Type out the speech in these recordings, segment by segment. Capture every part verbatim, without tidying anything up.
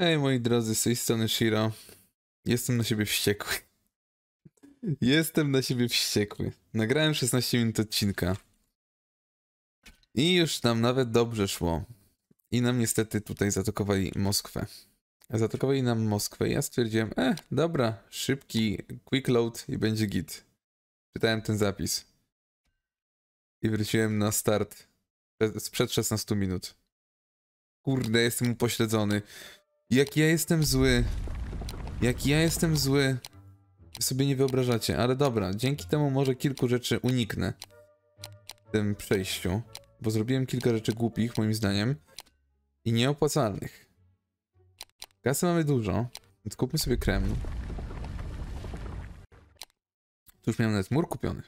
Hej moi drodzy, z tej strony Shiro. Jestem na siebie wściekły. Jestem na siebie wściekły. Nagrałem szesnaście minut odcinka. I już nam nawet dobrze szło. I nam niestety tutaj zatokowali Moskwę. Zatokowali nam Moskwę i ja stwierdziłem, e, dobra, szybki quick load i będzie git. Czytałem ten zapis. I wróciłem na start sprzed szesnastu minut. Kurde, jestem upośledzony. Jak ja jestem zły. Jak ja jestem zły. Sobie nie wyobrażacie, ale dobra. Dzięki temu może kilku rzeczy uniknę w tym przejściu. Bo zrobiłem kilka rzeczy głupich, moim zdaniem. I nieopłacalnych. Kasy mamy dużo. Więc kupmy sobie krem. Tu już miałem nawet mur kupiony.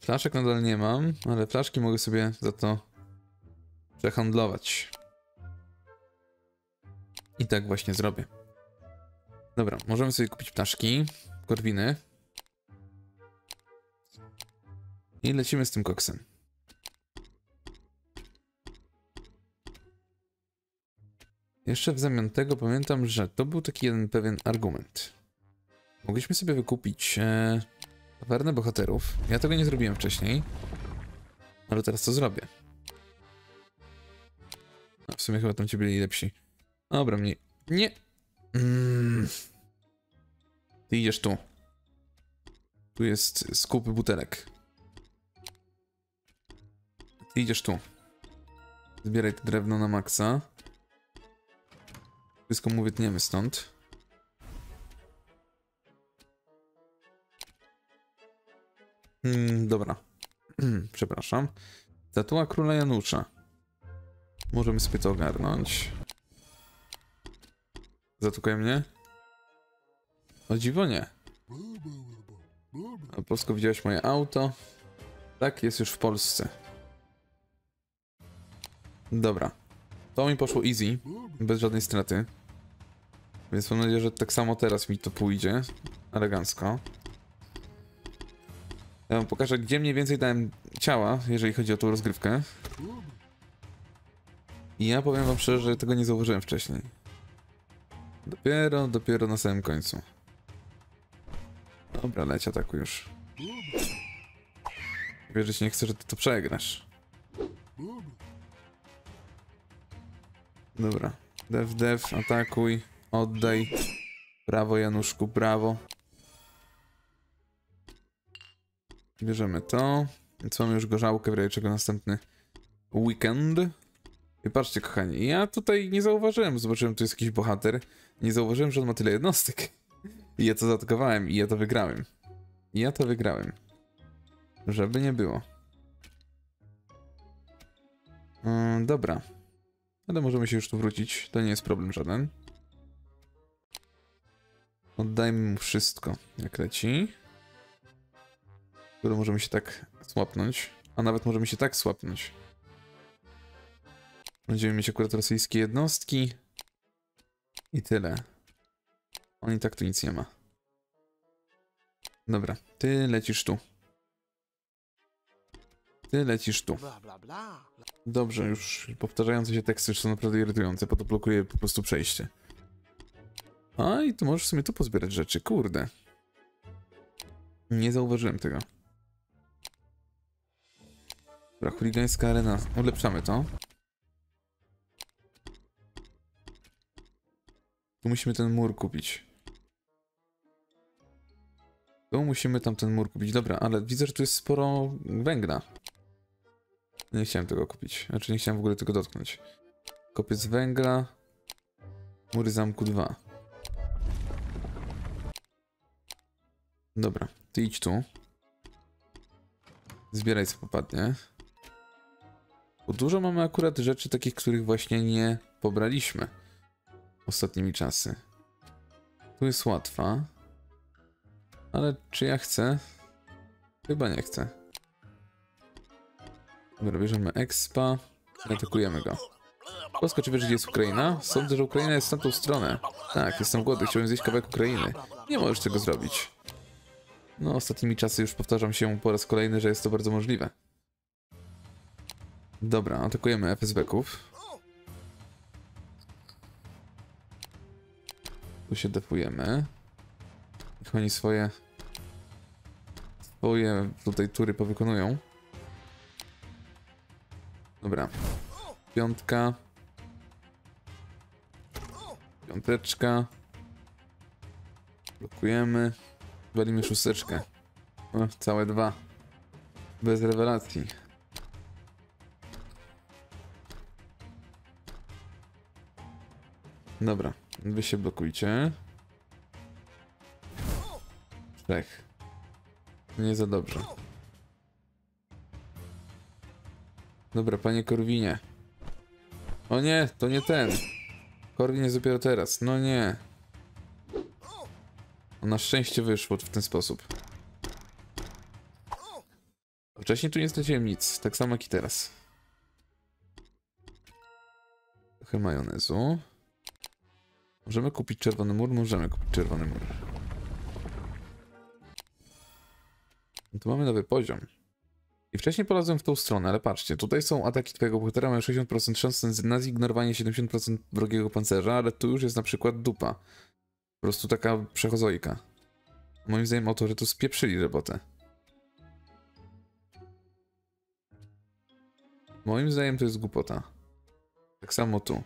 Flaszek nadal nie mam, ale flaszki mogę sobie za to przehandlować. I tak właśnie zrobię. Dobra, możemy sobie kupić ptaszki, korwiny. I lecimy z tym koksem. Jeszcze w zamian tego pamiętam, że to był taki jeden pewien argument. Mogliśmy sobie wykupić e, tawernę bohaterów. Ja tego nie zrobiłem wcześniej. Ale teraz to zrobię. A w sumie chyba tam ci byli lepsi. Dobra, mnie... Nie! Mm. Ty idziesz tu. Tu jest skup butelek. Ty idziesz tu. Zbieraj to drewno na maksa. Wszystko mu wytniemy stąd. Mm, dobra. Przepraszam. Statua króla Janusza. Możemy sobie to ogarnąć. Zatukaj mnie? O dziwo nie. A Polsko, widziałeś moje auto? Tak, jest już w Polsce. Dobra. To mi poszło easy, bez żadnej straty. Więc mam nadzieję, że tak samo teraz mi to pójdzie. Elegancko. Ja wam pokażę, gdzie mniej więcej dałem ciała, jeżeli chodzi o tą rozgrywkę. I ja powiem wam szczerze, że tego nie zauważyłem wcześniej. Dopiero, dopiero na samym końcu. Dobra, leć ataku już. Wierzyć nie chcę, że ty to przegrasz. Dobra. Def, def, atakuj, oddaj. Brawo, Januszku, brawo. Bierzemy to. Więc mamy już gorzałkę, w razie czego następny weekend. I patrzcie, kochani, ja tutaj nie zauważyłem, zobaczyłem, tu jest jakiś bohater. Nie zauważyłem, że on ma tyle jednostek. I ja to zaatakowałem i ja to wygrałem. I ja to wygrałem. Żeby nie było. Mm, dobra. Ale możemy się już tu wrócić, to nie jest problem żaden. Oddajmy mu wszystko, jak leci. Które możemy się tak słapnąć. A nawet możemy się tak słapnąć. Będziemy mieć akurat rosyjskie jednostki. I tyle. On i tak tu nic nie ma. Dobra, ty lecisz tu. Ty lecisz tu. Dobrze, już powtarzające się teksty są naprawdę irytujące, bo to blokuje po prostu przejście. A i tu możesz sobie tu pozbierać rzeczy, kurde. Nie zauważyłem tego. Dobra, chuligańska arena. Ulepszamy to. Tu musimy ten mur kupić. Tu musimy tam ten mur kupić. Dobra, ale widzę, że tu jest sporo węgla. Nie chciałem tego kupić. Znaczy nie chciałem w ogóle tego dotknąć. Kopiec węgla. Mury zamku dwa. Dobra, ty idź tu. Zbieraj co popadnie. Bo dużo mamy akurat rzeczy takich, których właśnie nie pobraliśmy ostatnimi czasy. Tu jest łatwa. Ale czy ja chcę? Chyba nie chcę. Dobra, bierzemy expa. Atakujemy go. Polsko, czy wiesz, gdzie jest Ukraina? Sądzę, że Ukraina jest na tą stronę. Tak, jestem głodny, chciałem zjeść kawałek Ukrainy. Nie możesz tego zrobić. No, ostatnimi czasy już powtarzam się po raz kolejny, że jest to bardzo możliwe. Dobra, atakujemy F S B-ków. Tu się defujemy. Niech oni swoje... swoje tutaj tury powykonują. Dobra. Piątka. Piąteczka. Blokujemy. Walimy szósteczkę. O, całe dwa. Bez rewelacji. Dobra, wy się blokujcie. Trzech. Nie za dobrze. Dobra, panie Korwinie. O nie, to nie ten. Korwin jest dopiero teraz. No nie. Na szczęście wyszło w ten sposób. Wcześniej tu nie straciłem nic. Tak samo jak i teraz. Trochę majonezu. Możemy kupić czerwony mur? Możemy kupić czerwony mur. No tu mamy nowy poziom. I wcześniej polazłem w tą stronę, ale patrzcie, tutaj są ataki twojego bohatera, mają sześćdziesiąt procent szans na zignorowanie, siedemdziesiąt procent wrogiego pancerza, ale tu już jest na przykład dupa. Po prostu taka przechozoika. Moim zdaniem autorzy tu spieprzyli robotę. Moim zdaniem to jest głupota. Tak samo tu.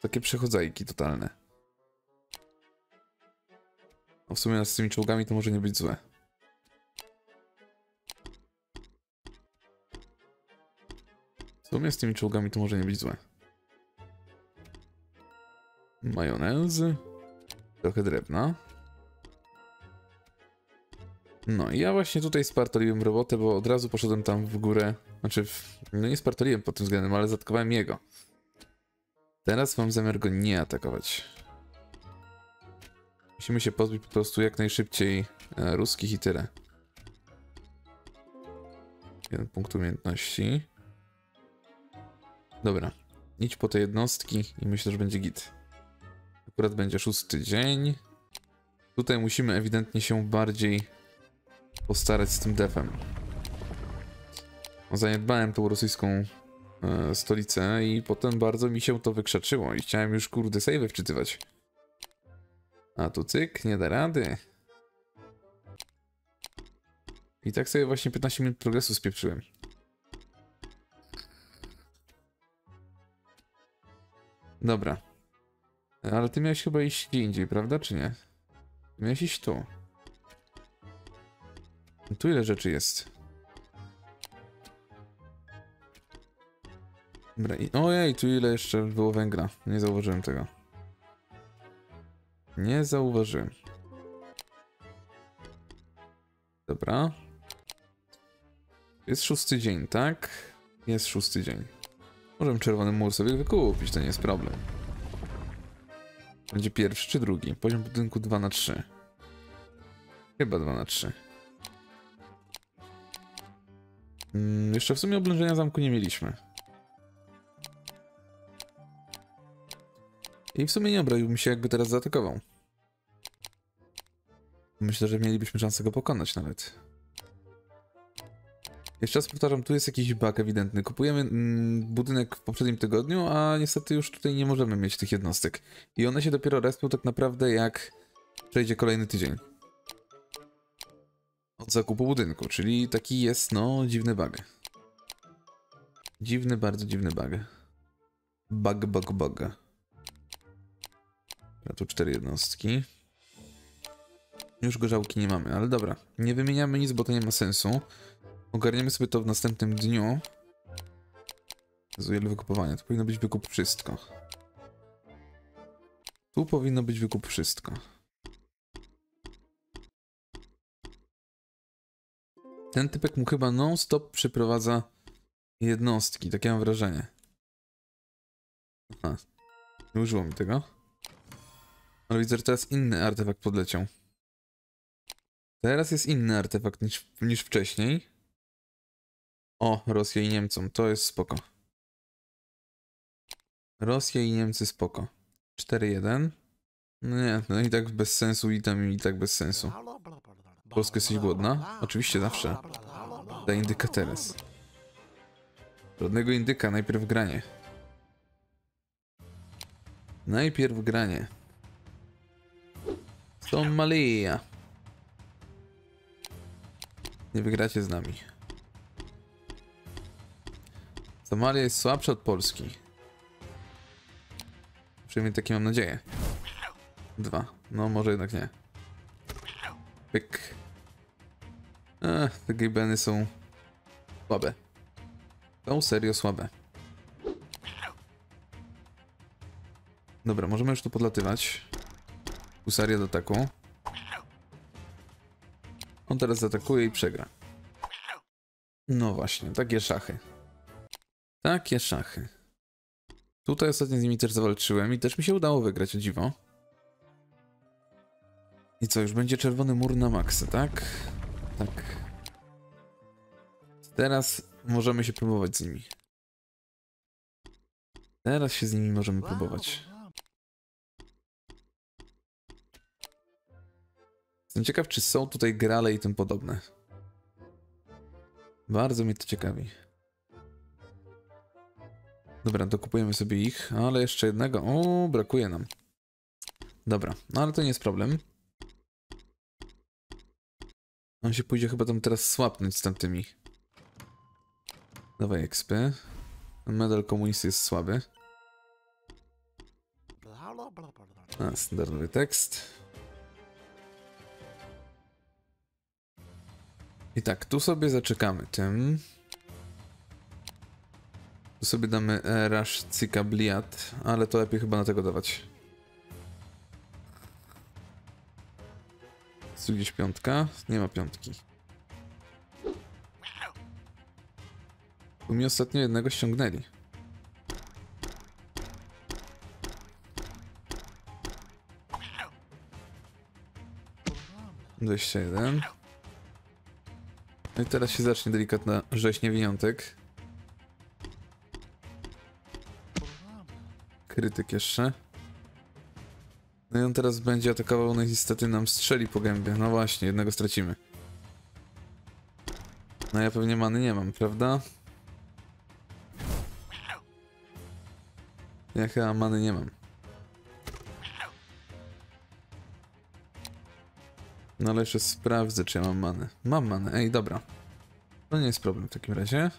Takie przechodzajki totalne. No w sumie z tymi czołgami to może nie być złe. W sumie z tymi czołgami to może nie być złe. Majonez. Trochę drewna. No i ja właśnie tutaj spartoliłem robotę, bo od razu poszedłem tam w górę. Znaczy, w... no nie spartoliłem pod tym względem, ale zaatakowałem jego. Teraz mam zamiar go nie atakować. Musimy się pozbyć po prostu jak najszybciej e, ruskich i tyle. Jeden punkt umiejętności. Dobra. Idź po te jednostki i myślę, że będzie git. Akurat będzie szósty dzień. Tutaj musimy ewidentnie się bardziej postarać z tym defem. Zaniedbałem tą rosyjską e, stolicę i potem bardzo mi się to wykrzaczyło i chciałem już kurde sejwy wczytywać. A tu cyk, nie da rady. I tak sobie właśnie piętnaście minut progresu spieprzyłem. Dobra. Ale ty miałeś chyba iść gdzie indziej, prawda, czy nie? Ty miałeś iść tu. Tu ile rzeczy jest? Dobra, i... ojej, tu ile jeszcze było węgla. Nie zauważyłem tego. Nie zauważyłem. Dobra. Jest szósty dzień, tak? Jest szósty dzień. Możemy czerwony mur sobie wykupić, to nie jest problem. Będzie pierwszy czy drugi? Poziom budynku dwa na trzy. Chyba dwa na trzy. Mm, jeszcze w sumie oblężenia zamku nie mieliśmy. I w sumie nie obraziłbym się, jak go teraz zaatakował. Myślę, że mielibyśmy szansę go pokonać nawet. Jeszcze raz powtarzam, tu jest jakiś bug ewidentny. Kupujemy mm, budynek w poprzednim tygodniu, a niestety już tutaj nie możemy mieć tych jednostek. I one się dopiero respią tak naprawdę, jak przejdzie kolejny tydzień. Od zakupu budynku, czyli taki jest, no, dziwny bug. Dziwny, bardzo dziwny bug. Bug, bug, bug. A tu cztery jednostki. Już gorzałki nie mamy, ale dobra. Nie wymieniamy nic, bo to nie ma sensu. Ogarniemy sobie to w następnym dniu. Jezu, ile wykupowania. Tu powinno być wykup wszystko. Tu powinno być wykup wszystko. Ten typek mu chyba non-stop przyprowadza jednostki. Takie mam wrażenie. Aha. Nie użyło mi tego. Ale widzę, że teraz inny artefakt podleciał. Teraz jest inny artefakt niż, niż wcześniej. O, Rosja i Niemcom. To jest spoko. Rosja i Niemcy spoko. cztery jeden. No nie, no i tak bez sensu i tam i tak bez sensu. Polska jesteś głodna? Oczywiście zawsze. Daj indyka teraz. Żadnego indyka, najpierw granie. Najpierw granie. To maleja. Nie wygracie z nami. Somalia jest słabsza od Polski. Przynajmniej takie mam nadzieję. Dwa. No może jednak nie. Pyk. Ech, te gibeny są słabe. Są serio słabe. Dobra, możemy już tu podlatywać. Husaria do ataku. On teraz zaatakuje i przegra. No właśnie, takie szachy. Takie szachy. Tutaj ostatnio z nimi też zawalczyłem i też mi się udało wygrać, o dziwo. I co, już będzie czerwony mur na maksa, tak? Tak. Teraz możemy się próbować z nimi. Teraz się z nimi możemy próbować. Jestem ciekaw, czy są tutaj grale i tym podobne. Bardzo mnie to ciekawi. Dobra, dokupujemy sobie ich, ale jeszcze jednego. O, brakuje nam. Dobra, no ale to nie jest problem. On się pójdzie chyba tam teraz słapnąć z tamtymi. Dawaj ekspy. Medal komunisty jest słaby. A, standardowy tekst. I tak, tu sobie zaczekamy tym. Tu sobie damy e, Rush Cika Bliat, ale to lepiej chyba na tego dawać. Jest tu gdzieś piątka? Nie ma piątki. Tu mi ostatnio jednego ściągnęli. dwadzieścia jeden. No i teraz się zacznie delikatna rzeź niewiniątek. Krytyk jeszcze. No i on teraz będzie atakował, no i niestety nam strzeli po gębie. No właśnie, jednego stracimy. No ja pewnie many nie mam, prawda? Ja chyba many nie mam. No ale jeszcze sprawdzę, czy ja mam manę. Mam manę, ej, dobra. To nie jest problem w takim razie.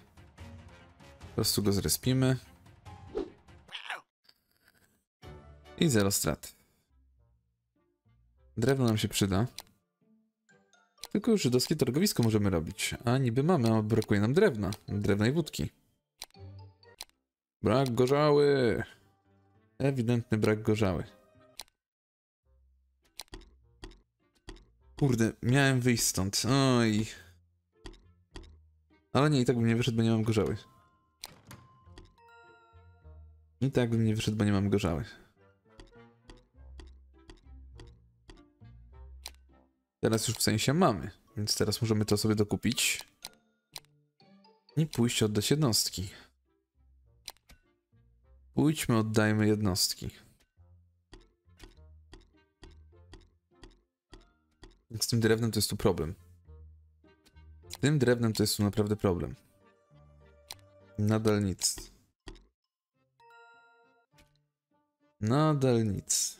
Po prostu go zrespimy. I zero strat. Drewno nam się przyda. Tylko już żydowskie targowisko możemy robić. A niby mamy, a brakuje nam drewna. Drewna i wódki. Brak gorzały. Ewidentny brak gorzały. Kurde, miałem wyjść stąd, oj. Ale nie, i tak bym nie wyszedł, bo nie mam gorzały. I tak bym nie wyszedł, bo nie mam gorzały. Teraz już w sensie mamy, więc teraz możemy to sobie dokupić. I pójść oddać jednostki. Pójdźmy, oddajmy jednostki. Z tym drewnem to jest tu problem. Z tym drewnem to jest tu naprawdę problem. Nadal nic. Nadal nic.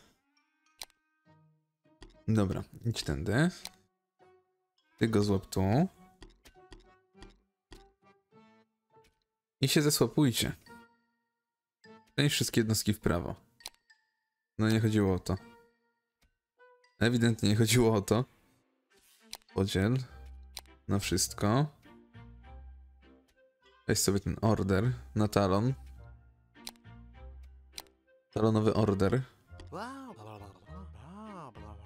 Dobra, idź tędy. Ty go złap tu. I się zesłapujcie. Przenieś wszystkie jednostki w prawo. No nie chodziło o to. Ewidentnie nie chodziło o to. Podziel na wszystko. Weź sobie ten order na talon. Talonowy order.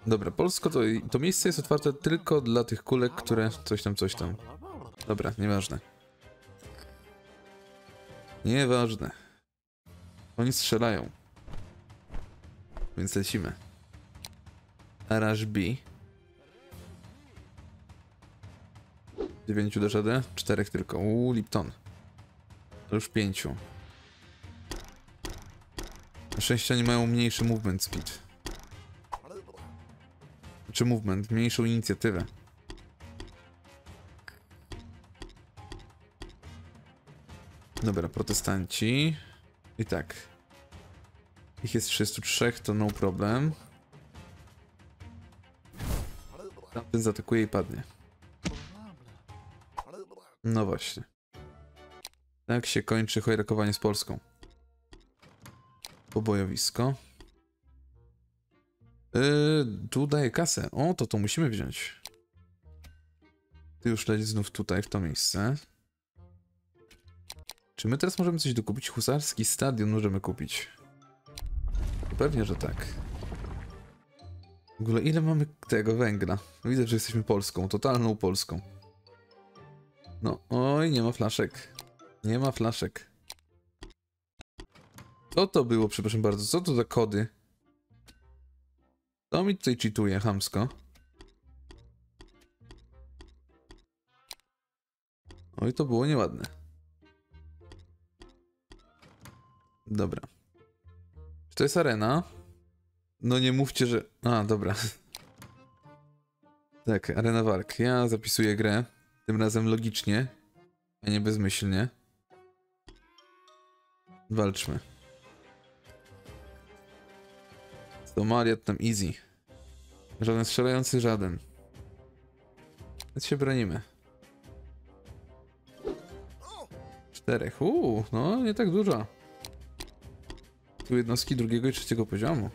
Dobra, Polsko to, to miejsce jest otwarte tylko dla tych kulek, które coś tam, coś tam. Dobra, nieważne. Nieważne. Oni strzelają. Więc lecimy. Rush B. dziewięć do żadę, cztery tylko. Uuu, Lipton. To już pięć. Na szczęście oni mają mniejszy movement speed. Czy movement, mniejszą inicjatywę. Dobra, protestanci. I tak. Ich jest trzysta trzy, to no problem. Ten zaatakuje i padnie. No właśnie. Tak się kończy hojrakowanie z Polską. Pobojowisko. Yy, tu daję kasę. O, to to musimy wziąć. Ty już leci znów tutaj, w to miejsce. Czy my teraz możemy coś dokupić? Husarski stadion możemy kupić. Pewnie, że tak. W ogóle ile mamy tego węgla? Widzę, że jesteśmy Polską, totalną Polską. No, oj, nie ma flaszek. Nie ma flaszek. Co to było, przepraszam bardzo, co to za kody? To mi tutaj cheatuje, chamsko. Oj, to było nieładne. Dobra. Czy to jest arena? No nie mówcie, że... A, dobra. Tak, arena walk. Ja zapisuję grę. Tym razem logicznie, a nie bezmyślnie. Walczmy. Somaliat tam easy. Żaden strzelający, żaden. Więc się bronimy. Czterech. Uuu, no nie tak dużo. Tu jednostki drugiego i trzeciego poziomu.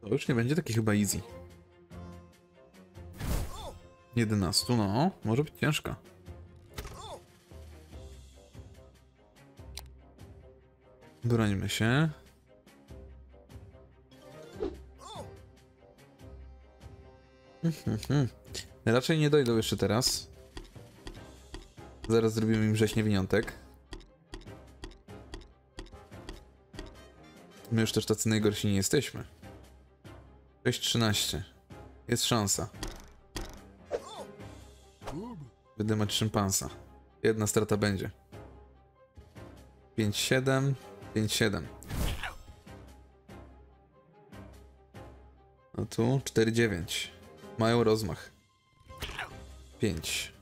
To już nie będzie taki chyba easy. jedenaście, no. Może być ciężka. Brońmy się. Raczej nie dojdą jeszcze teraz. Zaraz zrobimy im wrześniewiniątek. My już też tacy najgorsi nie jesteśmy. sześć trzynaście. Jest szansa. Wydymać szympansa. Jedna strata będzie. pięć siedem. pięć siedem. A tu cztery dziewięć. Mają rozmach. pięć.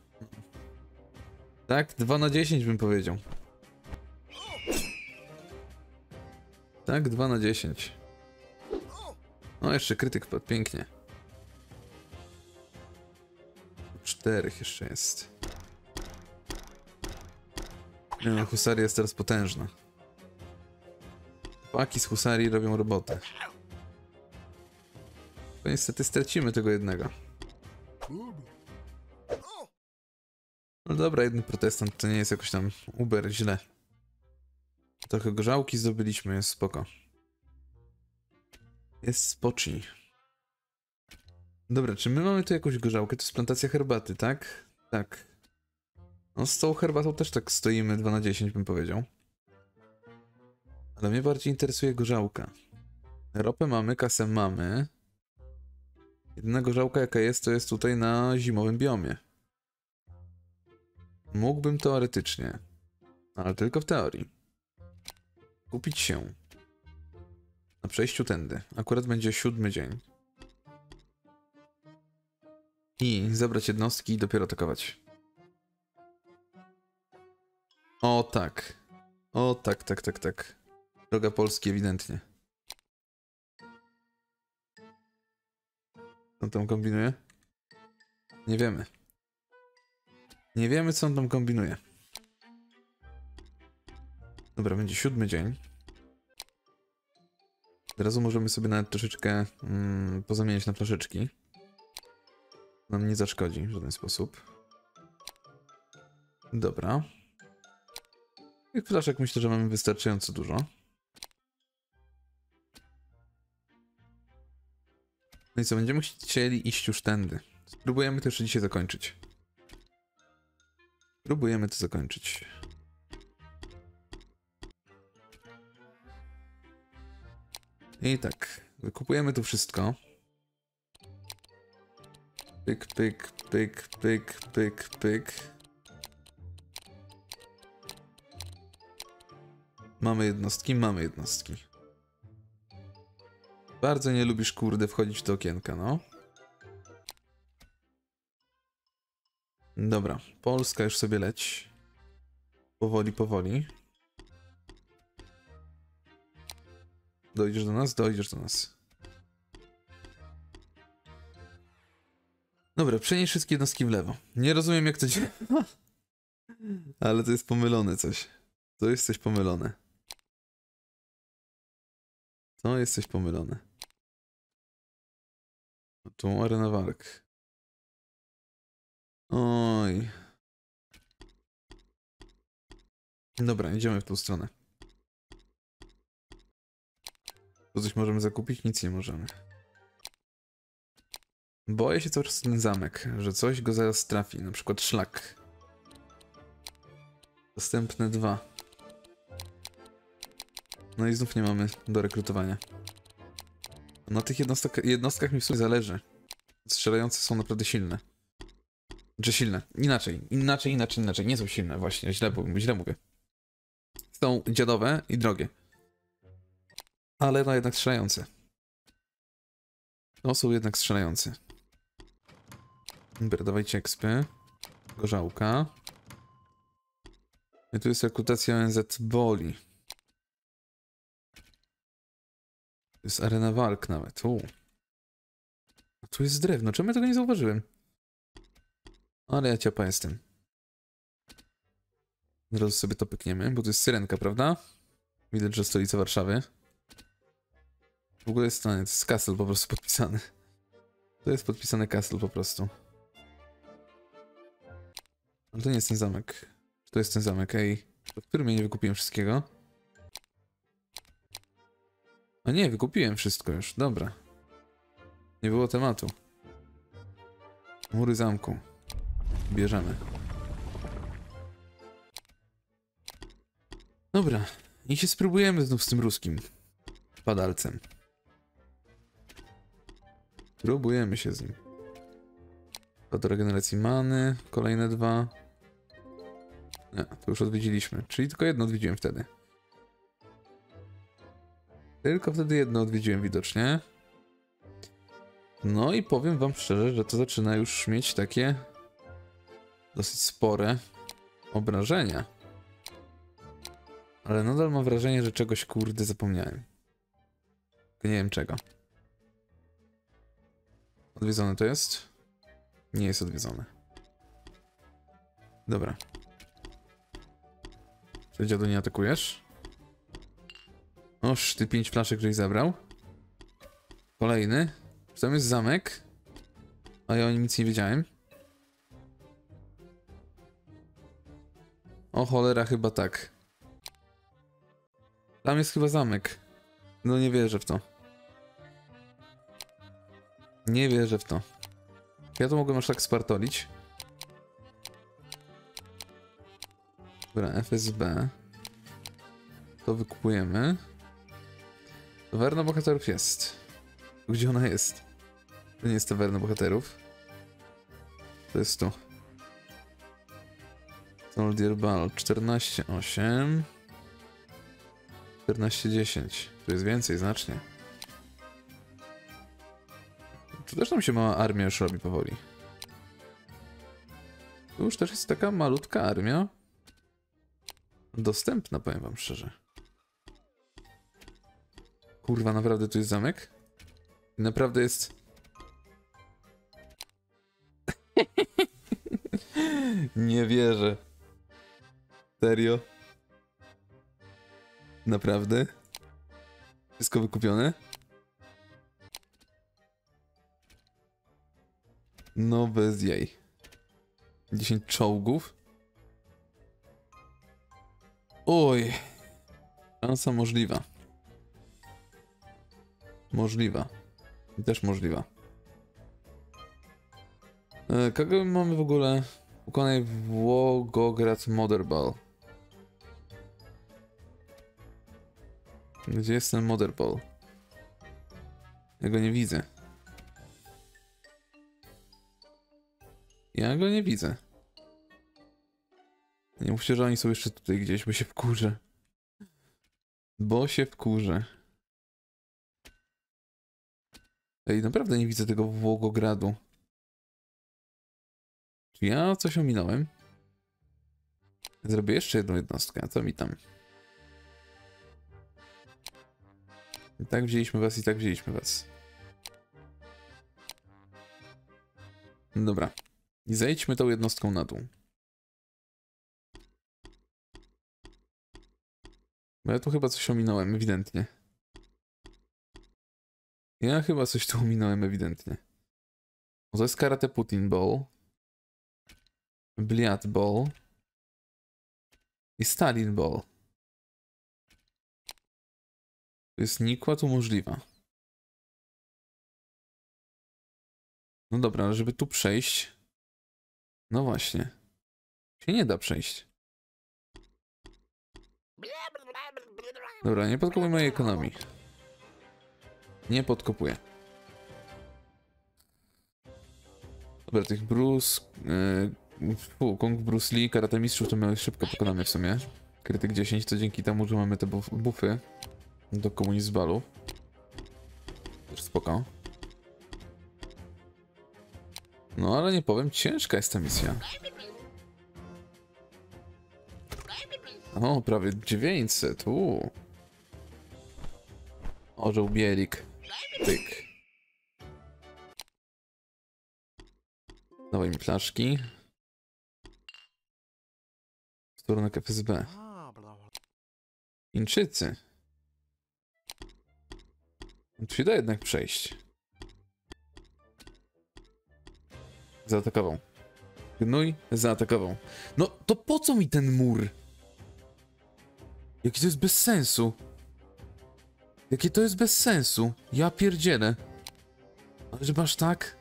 Tak, dwa na dziesięć bym powiedział. Tak, dwa na dziesięć. No, jeszcze krytyk wpadł, pięknie. Czterech jeszcze jest. Nie no, husaria jest teraz potężna. Paki z husarii robią robotę. To niestety stracimy tego jednego. No dobra, jeden protestant to nie jest jakoś tam uber źle. Trochę gorzałki zdobyliśmy, jest spoko. Jest spocznij. Dobra, czy my mamy tu jakąś gorzałkę? To jest plantacja herbaty, tak? Tak. No z tą herbatą też tak stoimy dwa na dziesięć bym powiedział. Ale mnie bardziej interesuje gorzałka. Ropę mamy, kasę mamy. Jedyna gorzałka jaka jest, to jest tutaj na zimowym biomie. Mógłbym teoretycznie, ale tylko w teorii, kupić się na przejściu tędy. Akurat będzie siódmy dzień. I zabrać jednostki i dopiero atakować. O tak. O tak, tak, tak, tak. Droga Polski ewidentnie. Co on tam kombinuje? Nie wiemy. Nie wiemy, co on tam kombinuje. Dobra, będzie siódmy dzień. Od razu możemy sobie nawet troszeczkę mm, pozamieniać na flaszeczki. Nam nie zaszkodzi w żaden sposób. Dobra. Tych flaszek myślę, że mamy wystarczająco dużo. No i co, będziemy chcieli iść już tędy. Spróbujemy to jeszcze dzisiaj zakończyć. Spróbujemy to zakończyć. I tak, wykupujemy tu wszystko. Pyk, pyk, pyk, pyk, pyk, pyk. Mamy jednostki, mamy jednostki. Bardzo nie lubisz, kurde, wchodzić w te okienka, no. Dobra, Polska już sobie leci. Powoli, powoli. Dojdziesz do nas? Dojdziesz do nas. Dobra, przenieś wszystkie jednostki w lewo. Nie rozumiem, jak to działa. Ale to jest pomylone coś. To jest coś pomylone. To jest coś pomylone. Tu mam arenę walk. Oj. Dobra, idziemy w tą stronę. Tu coś możemy zakupić? Nic nie możemy. Boję się cały czas ten zamek, że coś go zaraz trafi, na przykład szlak. Następne dwa. No i znów nie mamy do rekrutowania. Na tych jednostkach, jednostkach mi w sumie zależy. Strzelające są naprawdę silne. Czy silne? Inaczej, inaczej, inaczej, inaczej. Nie są silne właśnie, źle, źle mówię. Są dziadowe i drogie. Ale no jednak strzelające. To są jednak strzelający. Dobra, dawajcie ekspy. Gorzałka. I tu jest rekrutacja O N Z boli. To jest arena walk nawet. U. A tu jest drewno. Czemu ja tego nie zauważyłem? Ale ja ciapa jestem. Od razu sobie to pykniemy, bo to jest syrenka, prawda? Widać, że stolica Warszawy. W ogóle jest, no nie, to jest castle po prostu podpisany. To jest podpisane castle po prostu. Ale to nie jest ten zamek. To jest ten zamek, ej. W którym ja nie wykupiłem wszystkiego? A nie, wykupiłem wszystko już, dobra. Nie było tematu. Mury zamku. Bierzemy. Dobra. I się spróbujemy znów z tym ruskim padalcem. Próbujemy się z nim. Do regeneracji many, kolejne dwa. Nie, to już odwiedziliśmy. Czyli tylko jedno odwiedziłem wtedy. Tylko wtedy jedno odwiedziłem widocznie. No i powiem wam szczerze, że to zaczyna już mieć takie dosyć spore obrażenia. Ale nadal mam wrażenie, że czegoś kurde zapomniałem. Nie wiem czego. Odwiedzone to jest? Nie jest odwiedzone. Dobra. Czy dziadu nie atakujesz? Oż, ty pięć flaszek żeś zabrał. Kolejny. Czy tam jest zamek? A ja o nim nic nie wiedziałem. O cholera, chyba tak. Tam jest chyba zamek. No nie wierzę w to. Nie wierzę w to. Ja to mogłem aż tak spartolić. Dobra, F S B. To wykupujemy. Tawerna bohaterów jest. Gdzie ona jest? To nie jest tawerna bohaterów. To jest tu. Soldier Ball. czternaście osiem. czternaście dziesięć. Tu jest więcej, znacznie. Tu też tam się mała armia już robi powoli. Tu już też jest taka malutka armia. Dostępna, powiem wam szczerze. Kurwa, naprawdę tu jest zamek? Naprawdę jest... Nie wierzę. Serio? Naprawdę? Wszystko wykupione? No bez jej. dziesięć czołgów. Oj. Szansa możliwa. Możliwa. Też możliwa. E, kogo mamy w ogóle? Pokonaj Wołgograd Motherball. Gdzie jest ten Motherball? Ja go nie widzę. Ja go nie widzę. Nie mówcie, że oni są jeszcze tutaj gdzieś, bo się wkurzę. Bo się wkurzę. Ej, naprawdę nie widzę tego Wołgogradu. Czy ja coś ominąłem? Zrobię jeszcze jedną jednostkę, a co mi tam? I tak wzięliśmy was, i tak wzięliśmy was. Dobra. I zejdźmy tą jednostką na dół. Bo ja tu chyba coś ominąłem, ewidentnie. Ja chyba coś tu ominąłem, ewidentnie. Bo to jest karate Putin Ball. Bliat Ball. I Stalin Ball. To jest nikła, tu możliwa. No dobra, ale żeby tu przejść... No właśnie. Się nie da przejść. Dobra, nie podkopuj mojej ekonomii. Nie podkopuję. Dobra, tych Bruce... Yy, fu, Kong Bruce Lee, karate mistrzów to my szybko pokonamy w sumie. Krytyk dziesięć to dzięki temu, że mamy te buf bufy do komunizbalu. Też spoko. No ale nie powiem, ciężka jest ta misja. O, prawie dziewięćset, uuu. Orzeł bielik. Tyk. Dawaj mi flaszki. Storunek F S B. Chińczycy. Tu się da jednak przejść. Zaatakował. Gnój zaatakował. No to po co mi ten mur? Jaki to jest bez sensu? Jakie to jest bez sensu? Ja pierdzielę. Ale że masz tak?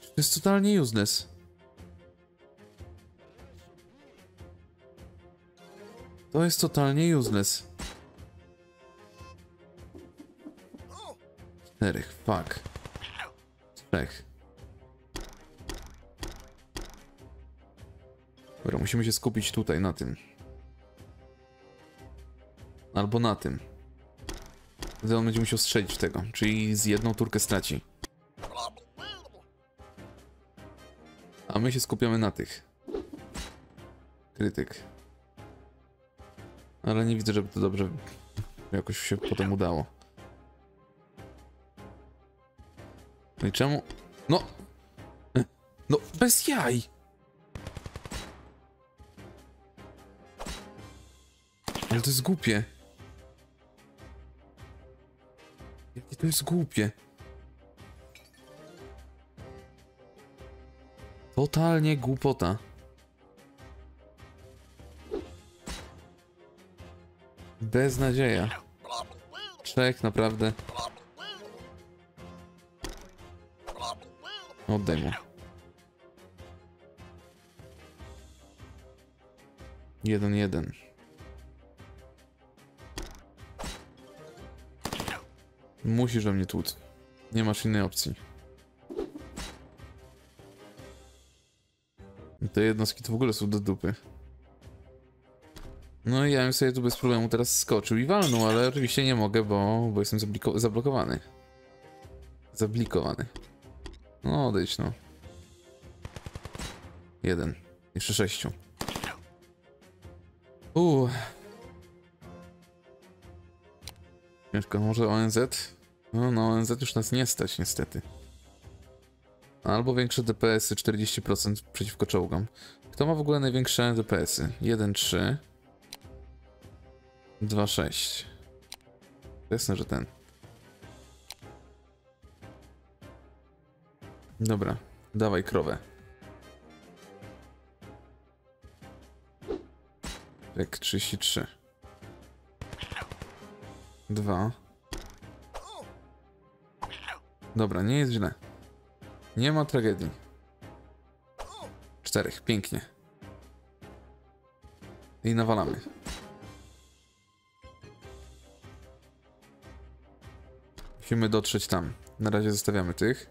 To jest totalnie useless. To jest totalnie useless. Czterech, fuck. Trzech. Dobra, musimy się skupić tutaj, na tym. Albo na tym. Wtedy on będzie musiał strzelić w tego, czyli z jedną turkę straci. A my się skupiamy na tych. Krytyk. Ale nie widzę, żeby to dobrze jakoś się potem udało. No i czemu? No! No, bez jaj! Ale to jest głupie. Jakie to jest głupie. Totalnie głupota. Beznadzieja. Czek, naprawdę. Oddaj mu. Jeden, jeden. Musisz we mnie tłuc. Nie masz innej opcji. Te jednostki to w ogóle są do dupy. No i ja bym sobie tu bez problemu teraz skoczył i walnął, ale oczywiście nie mogę, bo, bo jestem zablokowany. Zablikowany. No odejdź no. Jeden. Jeszcze sześciu. Uuu. Ciężko, może O N Z? No, na O N Z już nas nie stać niestety. Albo większe D P S-y, czterdzieści procent przeciwko czołgom. Kto ma w ogóle największe D P S-y? jeden trzy. dwa sześć. Jasne, że ten. Dobra, dawaj krowę. Tak, trzydzieści trzy. Dwa. Dobra, nie jest źle. Nie ma tragedii. Czterech, pięknie. I nawalamy. Musimy dotrzeć tam. Na razie zostawiamy tych.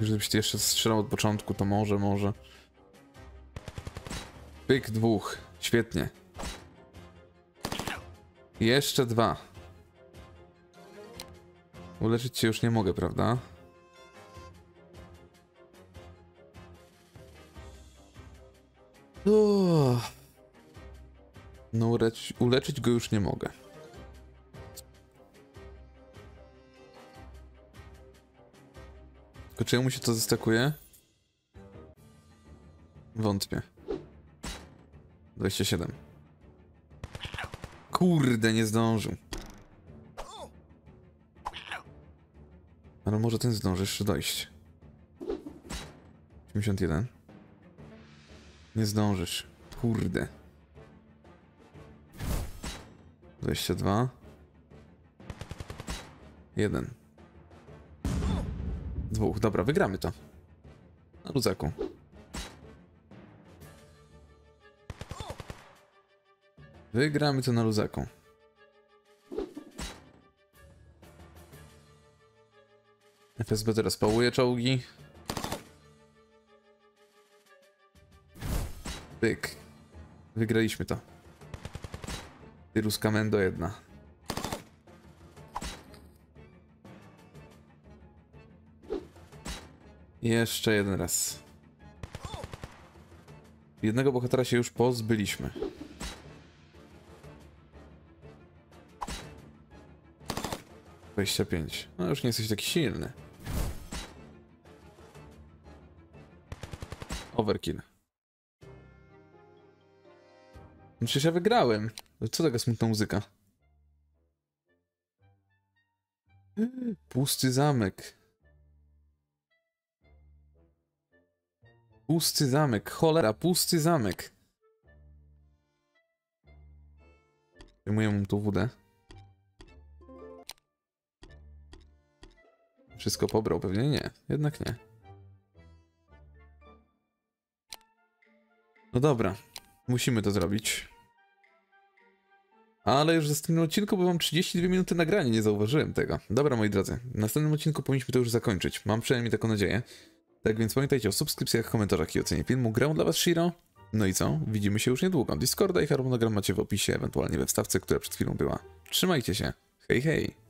Żebyś ty jeszcze strzelał od początku, to może, może. Pyk dwóch. Świetnie. Jeszcze dwa. Uleczyć cię już nie mogę, prawda? Uuu. No uleczyć, uleczyć go już nie mogę. Tylko czy mu się to zestakuje? Wątpię. dwadzieścia siedem. Kurde, nie zdążył. Ale może ten zdąży jeszcze dojść. osiemdziesiąt jeden. Nie zdążysz. Kurde. dwadzieścia dwa. jeden. Dwóch. Dobra, wygramy to. Na luzaku. Wygramy to na luzaku. F S B teraz pałuje czołgi. Byk. Wygraliśmy to. Tyrus Kamendo jedna. Jeszcze jeden raz. Jednego bohatera się już pozbyliśmy. dwadzieścia pięć. No już nie jesteś taki silny. Overkill. No przecież ja wygrałem. Co taka smutna muzyka? Pusty zamek. Pusty zamek. Cholera, pusty zamek. Zajmuję mu tu wódę. Wszystko pobrał? Pewnie nie. Jednak nie. No dobra. Musimy to zrobić. Ale już w następnym odcinku, bo mam trzydzieści dwie minuty nagrania, nie zauważyłem tego. Dobra, moi drodzy, w następnym odcinku powinniśmy to już zakończyć. Mam przynajmniej taką nadzieję. Tak więc pamiętajcie o subskrypcjach, komentarzach i ocenie filmu. Grał dla was Shiro. No i co? Widzimy się już niedługo. Discorda i harmonogram macie w opisie, ewentualnie we wstawce, która przed chwilą była. Trzymajcie się. Hej, hej.